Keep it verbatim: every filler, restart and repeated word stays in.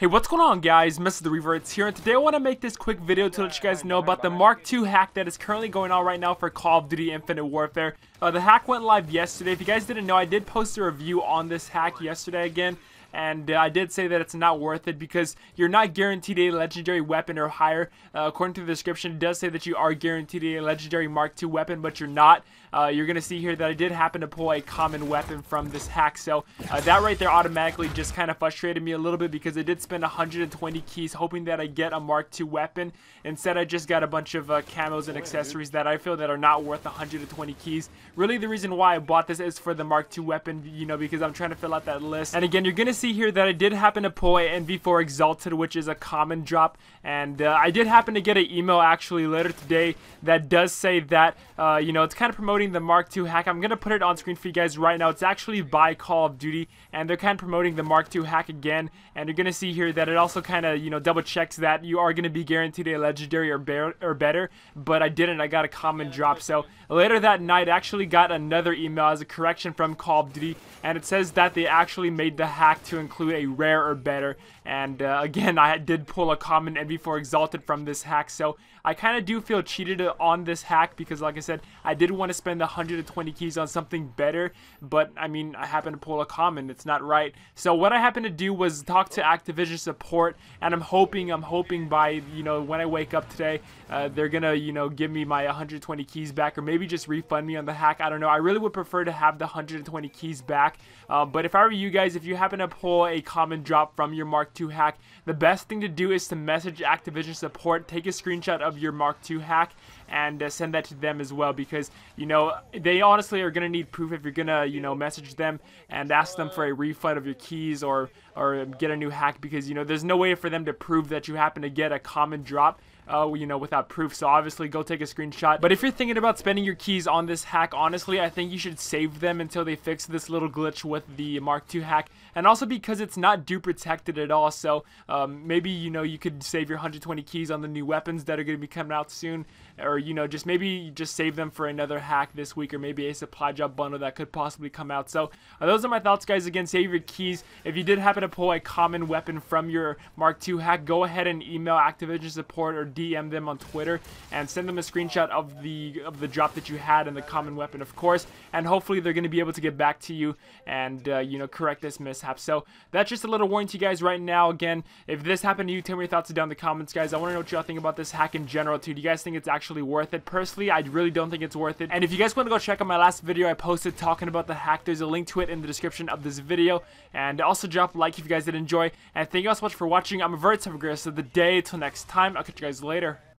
Hey, what's going on, guys? MrTheRevertz here, and today I want to make this quick video to let you guys know about the Mark two hack that is currently going on right now for Call of Duty Infinite Warfare. Uh, the hack went live yesterday. If you guys didn't know, I did post a review on this hack yesterday again, and uh, I did say that it's not worth it because you're not guaranteed a legendary weapon or higher. Uh, according to the description, it does say that you are guaranteed a legendary Mark two weapon, but you're not. Uh, you're going to see here that I did happen to pull a common weapon from this hack, so uh, that right there automatically just kind of frustrated me a little bit because I did spend one hundred twenty keys hoping that I get a Mark two weapon. Instead, I just got a bunch of uh, camos and accessories that I feel that are not worth one hundred twenty keys. Really, the reason why I bought this is for the Mark two weapon, you know, because I'm trying to fill out that list. And again, you're going to see here that I did happen to pull a N V four Exalted, which is a common drop, and uh, I did happen to get an email actually later today that does say that uh, you know, it's kind of promoting the Mark two hack. I'm gonna put it on screen for you guys right now. It's actually by Call of Duty, and they're kind of promoting the Mark two hack again. And you're gonna see here that it also kind of, you know, double checks that you are gonna be guaranteed a legendary or, bear, or better. But I didn't. I got a common drop. So later that night, I actually got another email as a correction from Call of Duty, and it says that they actually made the hack to include a rare or better. And uh, again, I did pull a common N V four Exalted from this hack. So I kind of do feel cheated on this hack because, like I said, I did want to spend the one hundred twenty keys on something better, but I mean, I happen to pull a common. It's not right. So what I happened to do was talk to Activision support, and I'm hoping, I'm hoping by, you know, when I wake up today, uh, they're gonna, you know, give me my one hundred twenty keys back, or maybe just refund me on the hack. I don't know. I really would prefer to have the one hundred twenty keys back. Uh, but if I were you guys, if you happen to pull a common drop from your Mark two hack, the best thing to do is to message Activision support, take a screenshot of your Mark two hack, and uh, send that to them as well, because, you know, they honestly are gonna need proof if you're gonna, you know, message them and ask them for a refund of your keys or or get a new hack, because, you know, there's no way for them to prove that you happen to get a common drop, uh, you know, without proof. So obviously go take a screenshot. But if you're thinking about spending your keys on this hack, honestly, I think you should save them until they fix this little glitch with the Mark two hack, and also because it's not dupe protected at all. So um, maybe, you know, you could save your one hundred twenty keys on the new weapons that are going to be coming out soon, or, you know, just maybe just save them for another hack this week, or maybe a supply job bundle that could possibly come out. So uh, those are my thoughts, guys. Again, save your keys. If you did happen to pull a common weapon from your Mark two hack, go ahead and email Activision support or D M them on Twitter and send them a screenshot of the of the drop that you had and the common weapon, of course, and hopefully they're going to be able to get back to you and uh, you know, correct this mishap. So that's just a little warning to you guys right now. Again, if this happened to you, tell me your thoughts down in the comments, guys. I want to know what y'all think about this hack in general too. Do you guys think it's actually worth it? Personally, I really don't think it's worth it. And if you guys want to go check out my last video I posted talking about the hack, there's a link to it in the description of this video, and also drop a like if you guys did enjoy. And thank you all so much for watching. I'm a Vertz. Have a great rest of the day. Till next time, I'll catch you guys later.